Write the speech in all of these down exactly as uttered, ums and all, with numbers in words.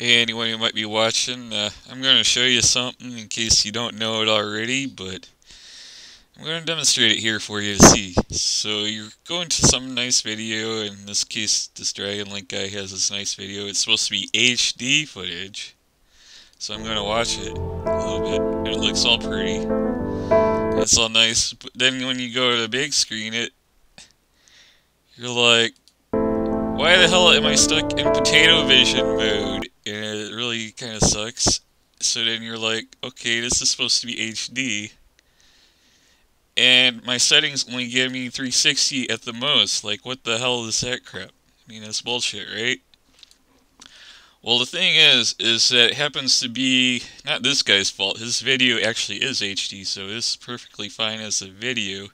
Hey, anyone who might be watching, uh, I'm going to show you something in case you don't know it already, but I'm going to demonstrate it here for you to see. So you're going to some nice video, in this case this Dragon Link guy has this nice video. It's supposed to be H D footage, so I'm going to watch it a little bit. It looks all pretty, it's all nice, but then when you go to the big screen, it you're like, why the hell am I stuck in potato vision mode? And it really kind of sucks. So then you're like, okay, this is supposed to be H D. And my settings only give me three sixty at the most. Like, what the hell is that crap? I mean, that's bullshit, right? Well, the thing is, is that it happens to be not this guy's fault. His video actually is H D, so it's perfectly fine as a video.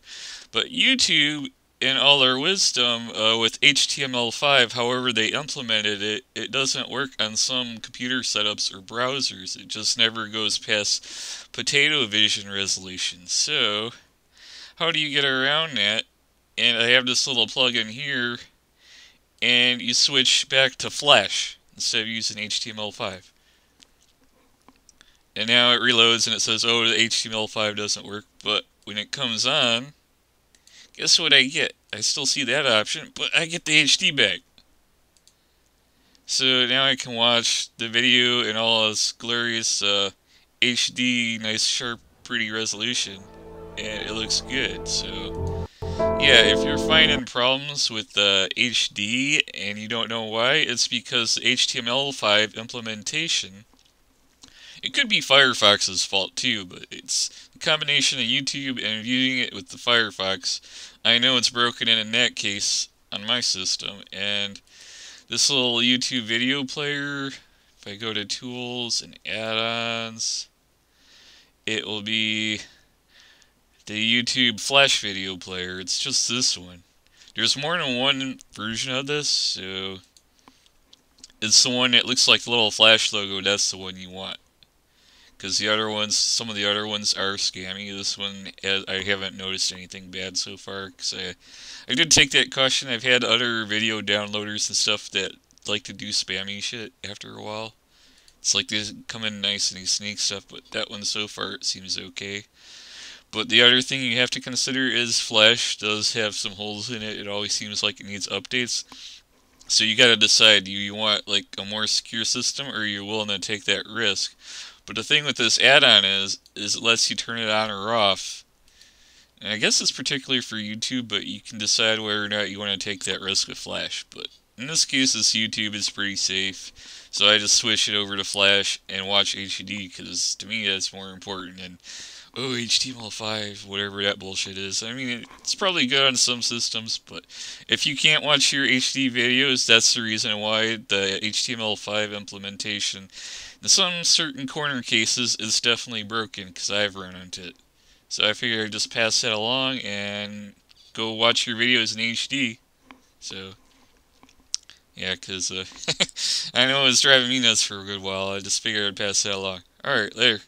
But YouTube, in all their wisdom, uh, with H T M L five, however they implemented it, it doesn't work on some computer setups or browsers. It just never goes past potato vision resolution. So, how do you get around that? And I have this little plug-in here, and you switch back to Flash instead of using H T M L five. And now it reloads and it says, oh, the H T M L five doesn't work, but when it comes on, guess what I get? I still see that option, but I get the H D back. So now I can watch the video in all its glorious uh, H D, nice, sharp, pretty resolution, and it looks good. So yeah, if you're finding problems with uh, H D and you don't know why, it's because the H T M L five implementation. It could be Firefox's fault too, but it's a combination of YouTube and viewing it with the Firefox. I know it's broken in in that case on my system, and this little YouTube video player, if I go to Tools and Add-ons, it will be the YouTube Flash video player. It's just this one. There's more than one version of this, so it's the one that looks like the little Flash logo. That's the one you want. Because the other ones, some of the other ones are scammy. This one, I haven't noticed anything bad so far. Cause I, I did take that caution. I've had other video downloaders and stuff that like to do spammy shit after a while. It's like they come in nice and they sneak stuff, but that one so far it seems okay. But the other thing you have to consider is Flash does have some holes in it. It always seems like it needs updates. So you gotta decide, do you want like a more secure system, or are you willing to take that risk? But the thing with this add-on is, is it lets you turn it on or off. And I guess it's particularly for YouTube, but you can decide whether or not you want to take that risk with Flash. But in this case, this YouTube is pretty safe, so I just switch it over to Flash and watch H D, because to me that's more important than, oh, H T M L five, whatever that bullshit is. I mean, it's probably good on some systems, but if you can't watch your H D videos, that's the reason why the H T M L five implementation, in some certain corner cases, is definitely broken, because I've run into it. So I figured I'd just pass that along and go watch your videos in H D. So, yeah, because uh, I know it was driving me nuts for a good while. I just figured I'd pass that along. Alright, later.